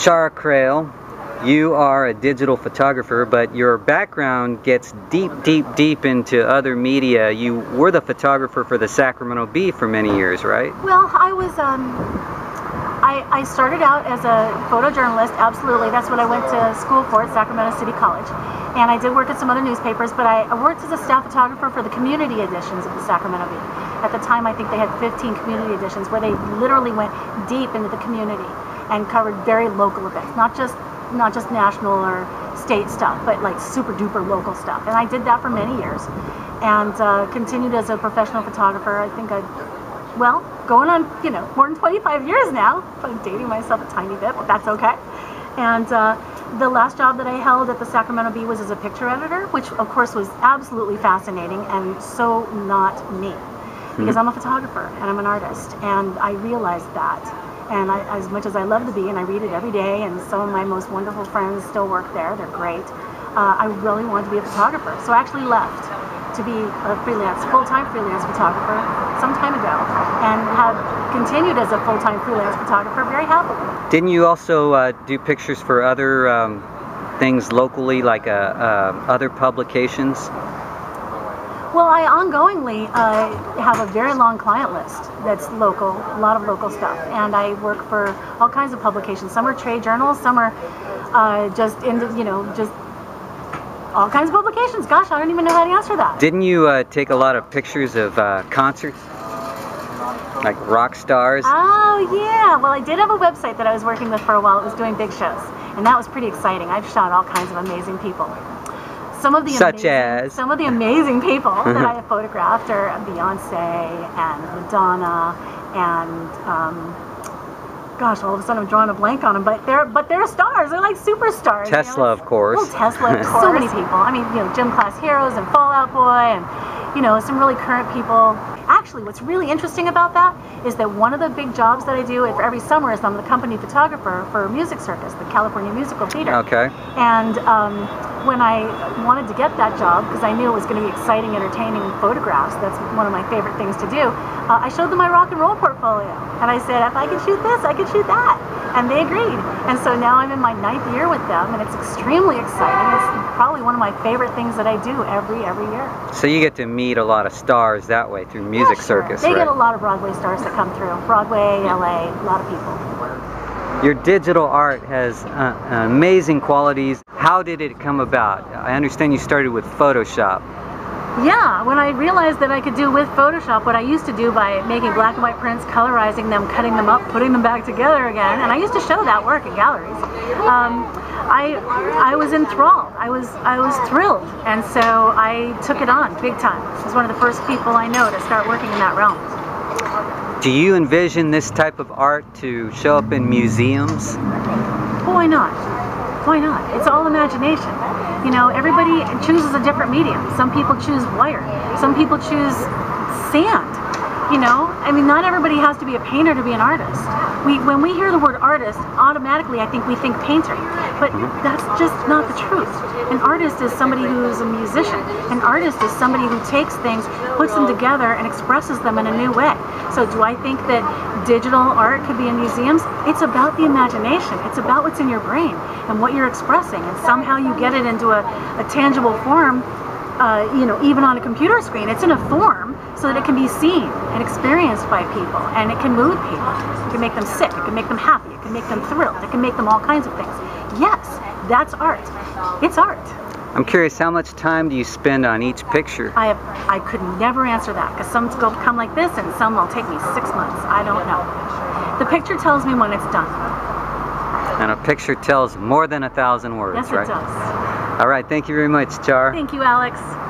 Charr Crail, you are a digital photographer, but your background gets deep into other media. You were the photographer for the Sacramento Bee for many years, right? Well, I was, I started out as a photojournalist, absolutely. That's what I went to school for at Sacramento City College. And I did work at some other newspapers, but I worked as a staff photographer for the community editions of the Sacramento Bee. At the time, I think they had 15 community editions where they literally went deep into the community and covered very local events, not just national or state stuff, but like super duper local stuff. And I did that for many years, and continued as a professional photographer. I think well, going on, you know, more than 25 years now. I'm dating myself a tiny bit, but that's okay. And the last job that I held at the Sacramento Bee was as a picture editor, which of course was absolutely fascinating and so not me. Because I'm a photographer and I'm an artist, and I realized that. And as much as I love the Bee and I read it every day, and some of my most wonderful friends still work there, they're great, I really wanted to be a photographer. So I actually left to be a full-time freelance photographer some time ago, and have continued as a full-time freelance photographer very happily. Didn't you also do pictures for other things locally, like other publications? Well, I ongoingly have a very long client list that's local, a lot of local stuff, and I work for all kinds of publications. Some are trade journals, some are just, you know, just all kinds of publications. Gosh, I don't even know how to answer that. Didn't you take a lot of pictures of concerts? Like rock stars? Oh, yeah. Well, I did have a website that I was working with for a while. It was doing big shows, and that was pretty exciting. I've shot all kinds of amazing people. Some of the amazing people that I have photographed are Beyonce and Madonna and gosh, all of a sudden I'm drawing a blank on them, but they're stars. They're like superstars. Tesla, you know? Of course. Well, Tesla, of course. So many people. I mean, you know, Gym Class Heroes and Fallout Boy, and you know, some really current people. Actually, what's really interesting about that is that one of the big jobs that I do every summer is I'm the company photographer for Music Circus, the California Musical Theater. Okay. And when I wanted to get that job, because I knew it was going to be exciting, entertaining photographs, that's one of my favorite things to do, I showed them my rock and roll portfolio. And I said, if I can shoot this, I can shoot that. And they agreed. And so now I'm in my 9th year with them, and it's extremely exciting. It's probably one of my favorite things that I do every year. So you get to meet a lot of stars that way through Music Circus, right? They get a lot of Broadway stars that come through. Broadway, LA, a lot of people. Your digital art has amazing qualities. How did it come about? I understand you started with Photoshop. Yeah, when I realized that I could do with Photoshop what I used to do by making black and white prints, colorizing them, cutting them up, putting them back together again, and I used to show that work at galleries, I was enthralled. I was thrilled, and so I took it on big time. I was one of the first people I know to start working in that realm. Do you envision this type of art to show up in museums? Well, why not? Why not? It's all imagination. You know, everybody chooses a different medium. Some people choose wire. Some people choose sand. You know, I mean, not everybody has to be a painter to be an artist. When we hear the word artist, automatically I think we think painter. But that's just not the truth. An artist is somebody who's a musician. An artist is somebody who takes things, puts them together, and expresses them in a new way. So do I think that digital art could be in museums? It's about the imagination. It's about what's in your brain and what you're expressing. And somehow you get it into a tangible form, you know, even on a computer screen. It's in a form so that it can be seen and experienced by people, and it can move people. It can make them sick. It can make them happy. It can make them thrilled. It can make them all kinds of things. Yes, that's art. It's art. I'm curious, how much time do you spend on each picture? I could never answer that, because some will come like this and some will take me 6 months. I don't know. The picture tells me when it's done. And a picture tells more than 1,000 words, right? Yes, it does. All right, thank you very much, Charr. Thank you, Alex.